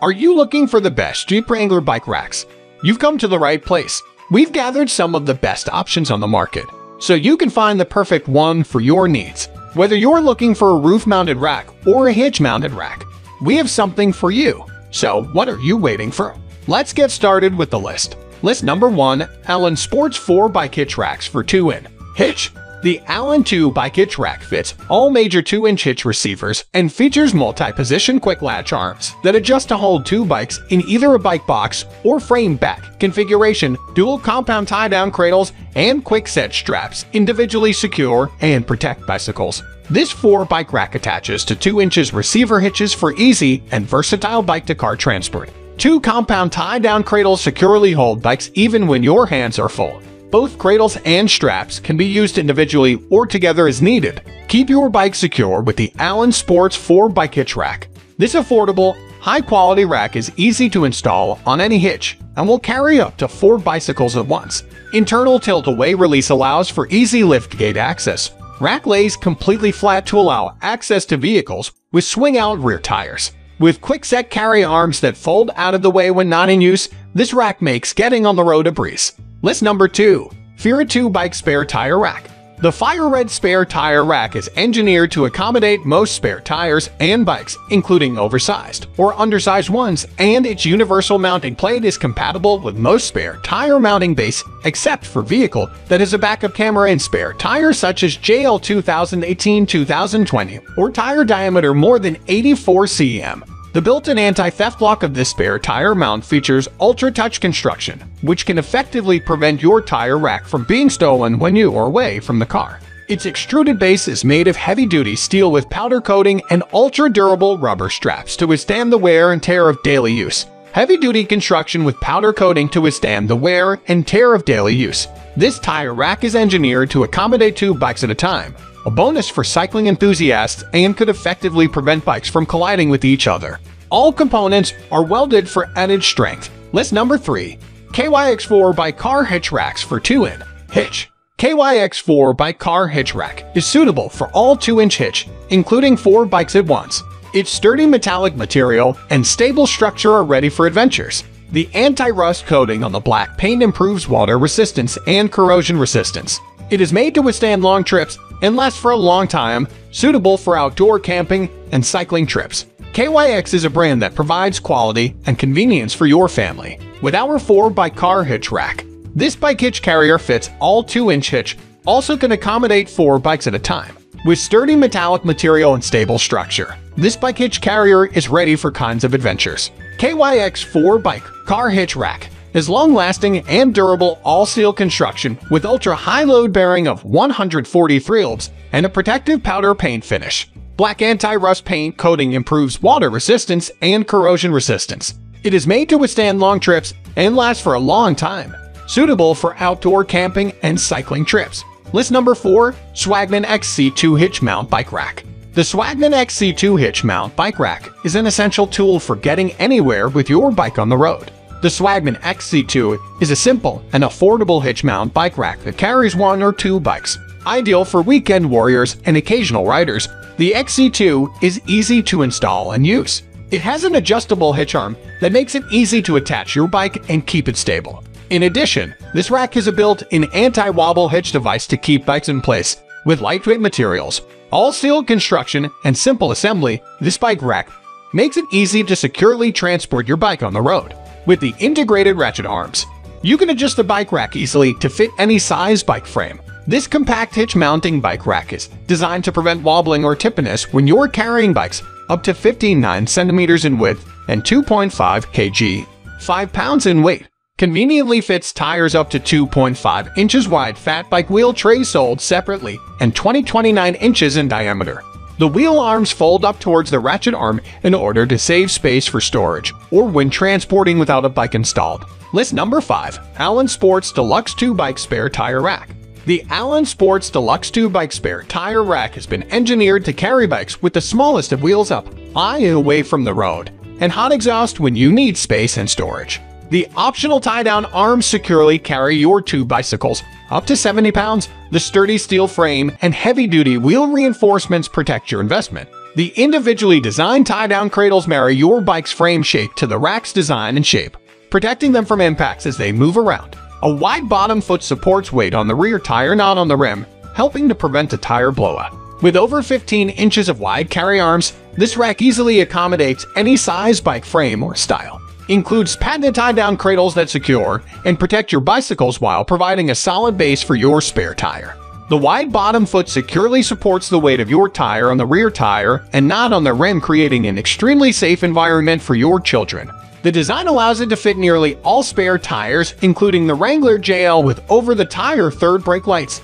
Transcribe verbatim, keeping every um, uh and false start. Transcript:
Are you looking for the best Jeep Wrangler bike racks? You've come to the right place. We've gathered some of the best options on the market, so you can find the perfect one for your needs. Whether you're looking for a roof-mounted rack or a hitch-mounted rack, we have something for you. So what are you waiting for? Let's get started with the list. List number one, Allen Sports four by hitch racks for two inch hitch. The Allen two by hitch rack fits all major two inch hitch receivers and features multi-position quick latch arms that adjust to hold two bikes in either a bike box or frame back configuration, dual compound tie-down cradles, and quick set straps individually secure and protect bicycles. This four by rack attaches to two inch receiver hitches for easy and versatile bike-to-car transport. Two compound tie-down cradles securely hold bikes even when your hands are full. Both cradles and straps can be used individually or together as needed. Keep your bike secure with the Allen Sports four by hitch rack. This affordable, high-quality rack is easy to install on any hitch and will carry up to four bicycles at once. Internal tilt-away release allows for easy liftgate access. Rack lays completely flat to allow access to vehicles with swing-out rear tires. With quick-set carry arms that fold out of the way when not in use, this rack makes getting on the road a breeze. List number two, FIERYRED two by spare tire rack. The FIERYRED spare tire rack is engineered to accommodate most spare tires and bikes, including oversized or undersized ones, and its universal mounting plate is compatible with most spare tire mounting base, except for vehicle that has a backup camera and spare tires such as J L two thousand eighteen to two thousand twenty or tire diameter more than eighty-four centimeters. The built-in anti-theft lock of this spare tire mount features ultra-touch construction, which can effectively prevent your tire rack from being stolen when you are away from the car. Its extruded base is made of heavy-duty steel with powder coating and ultra-durable rubber straps to withstand the wear and tear of daily use. Heavy-duty construction with powder coating to withstand the wear and tear of daily use. This tire rack is engineered to accommodate two bikes at a time, a bonus for cycling enthusiasts, and could effectively prevent bikes from colliding with each other. All components are welded for added strength. List number three, K Y X four by car hitch racks for two inch hitch. K Y X four by car hitch rack is suitable for all two inch hitch, including four bikes at once. Its sturdy metallic material and stable structure are ready for adventures. The anti-rust coating on the black paint improves water resistance and corrosion resistance. It is made to withstand long trips and lasts for a long time, suitable for outdoor camping and cycling trips. K Y X is a brand that provides quality and convenience for your family. With our four by car hitch rack, this bike hitch carrier fits all two inch hitch, also can accommodate four bikes at a time. With sturdy metallic material and stable structure, this bike hitch carrier is ready for kinds of adventures. K Y X four by car hitch rack is long-lasting and durable all-steel construction with ultra-high load bearing of one hundred forty threelbs and a protective powder paint finish. Black anti-rust paint coating improves water resistance and corrosion resistance. It is made to withstand long trips and lasts for a long time, suitable for outdoor camping and cycling trips. List number four, Swagman X C two hitch mount bike rack. The Swagman X C two hitch mount bike rack is an essential tool for getting anywhere with your bike on the road. The Swagman X C two is a simple and affordable hitch mount bike rack that carries one or two bikes. Ideal for weekend warriors and occasional riders, the X C two is easy to install and use. It has an adjustable hitch arm that makes it easy to attach your bike and keep it stable. In addition, this rack has a built-in anti-wobble hitch device to keep bikes in place. With lightweight materials, all-steel construction, and simple assembly, this bike rack makes it easy to securely transport your bike on the road. With the integrated ratchet arms, you can adjust the bike rack easily to fit any size bike frame. This compact hitch mounting bike rack is designed to prevent wobbling or tippiness when you're carrying bikes up to fifty-nine centimeters in width and two point five kilograms, five pounds in weight. Conveniently fits tires up to two point five inches wide, fat bike wheel trays sold separately, and twenty to twenty-nine inches in diameter. The wheel arms fold up towards the ratchet arm in order to save space for storage or when transporting without a bike installed. List number five, Allen Sports Deluxe two by spare tire rack. The Allen Sports Deluxe two by spare tire rack has been engineered to carry bikes with the smallest of wheels up, high and away from the road, and hot exhaust when you need space and storage. The optional tie-down arms securely carry your two bicycles up to seventy pounds. The sturdy steel frame and heavy-duty wheel reinforcements protect your investment. The individually designed tie-down cradles marry your bike's frame shape to the rack's design and shape, protecting them from impacts as they move around. A wide bottom foot supports weight on the rear tire, not on the rim, helping to prevent a tire blowout. With over fifteen inches of wide carry arms, this rack easily accommodates any size bike frame or style. Includes patented tie-down cradles that secure and protect your bicycles while providing a solid base for your spare tire. The wide bottom foot securely supports the weight of your tire on the rear tire and not on the rim, creating an extremely safe environment for your children. The design allows it to fit nearly all spare tires, including the Wrangler J L with over-the-tire third brake lights,